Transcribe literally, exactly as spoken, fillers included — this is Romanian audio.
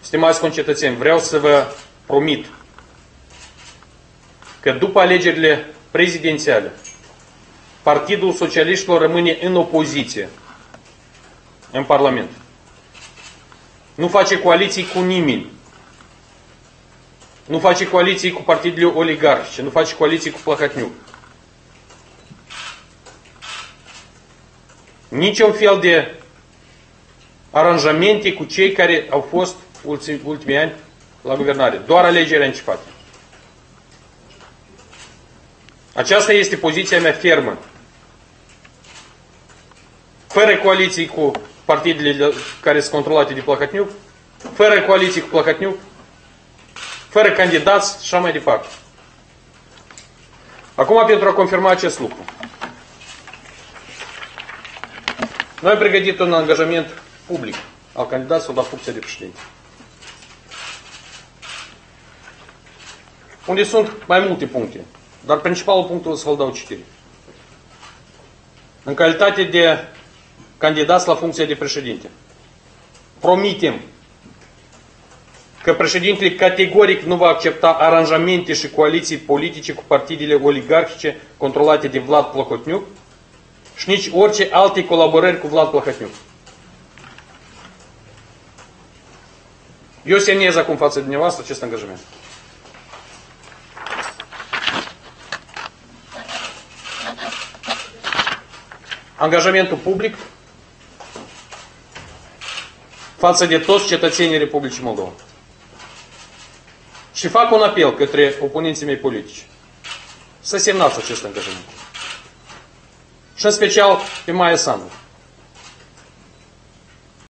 Stimați concetățeni, vreau să vă promit că după alegerile prezidențiale, Partidul Socialiștilor rămâne în opoziție în Parlament. Nu face coaliții cu nimeni. Nu face coaliții cu partidele oligarhice, nu face coaliții cu Plahotniuc. Niciun fel de aranjamente cu cei care au fost ultimii ani la guvernare. Doar alegeri anticipate. Aceasta este poziția mea fermă. Fără coaliții cu partidele care sunt controlate de Plahotniuc, fără coaliții cu Plahotniuc, fără candidați și așa mai departe. Acum, pentru a confirma acest lucru, noi am pregătit un angajament public al candidaților la funcția de președinte, unde sunt mai multe puncte, dar principalul punct o să-l dau citire. În calitate de candidați la funcția de președinte, promitem că președintele categoric nu va accepta aranjamente și coaliții politice cu partidele oligarhice controlate de Vlad Plahotniuc și nici orice alte colaborări cu Vlad Plahotniuc. Eu semnez acum față de dumneavoastră acest angajament. Angajamentul public față de toți cetățenii Republicii Moldova. Și fac un apel către oponenții mei politici să semnați acest angajament. Și în special pe Maia Sandu.